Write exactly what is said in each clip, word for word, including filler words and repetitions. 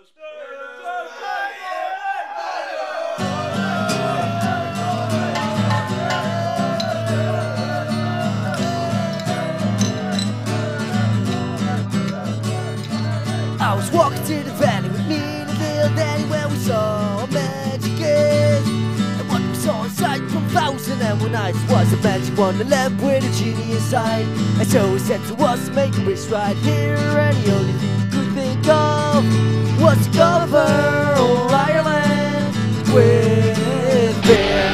I was walking to the valley with me and a little daddy when we saw a magic kid. And what we saw inside from thousand and one nights was a magic wonderland with a genie inside. And so he said to us, make a wish right here, and the only thing we could think of was to cover all Ireland with beer.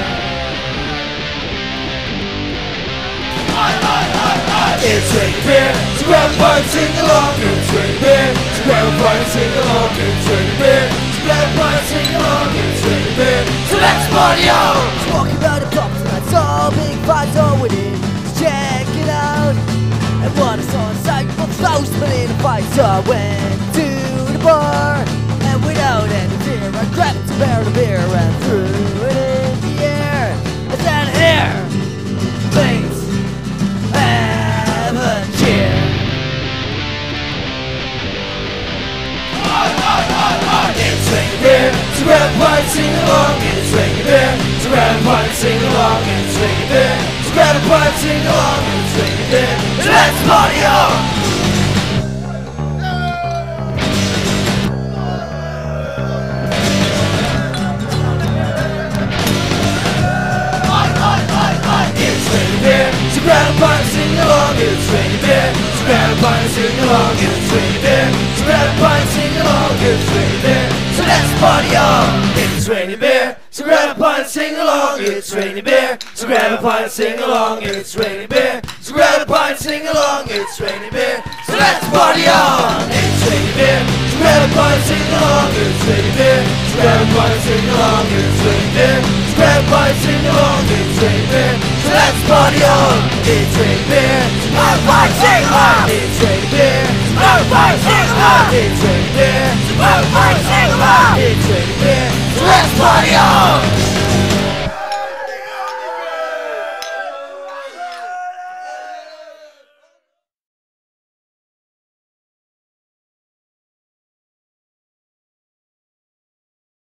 Aye, aye, aye, aye. It's drinking beer, so grab a pipe and sing along. It's drinking beer. Grab a pint and sing along, it's drinking beer. Grab a pint and sing along, it's drinking beer. So let's party on! Just walking around the pub tonight, saw big fights all within. Just check it out. And what I saw inside was lost, but in a fight, so I went to the bar. And without any fear, I grabbed a barrel of beer and threw it in the air. And then here, please have a cheer. It's drinking beer, so grab a pint and sing along. It's drinking beer, so grab a pint and sing along. It's drinking beer, so grab a pint and sing along. It's drinking beer, so let's party on. It's drinking beer, so grab a pint and sing along. It's drinking beer, so grab a pint and sing along. It's drinking beer, so grab a pint and sing along. It's drinking beer. So let's party on! It's raining beer, so grab a pint and sing along. It's raining beer, so grab a pint and sing along. It's raining beer, so grab a pint and sing along. It's raining beer, so let's party on! It's raining beer, so grab a pint and sing along. It's raining beer, so grab a pint and sing along. It's raining beer, so grab a pint and sing along. It's raining beer, so let's party on! It's raining beer, so grab a pint and sing along. It's raining beer, so grab a pint and sing along. It's raining beer, so grab a pint and sing along. It's raining beer, so let's party on!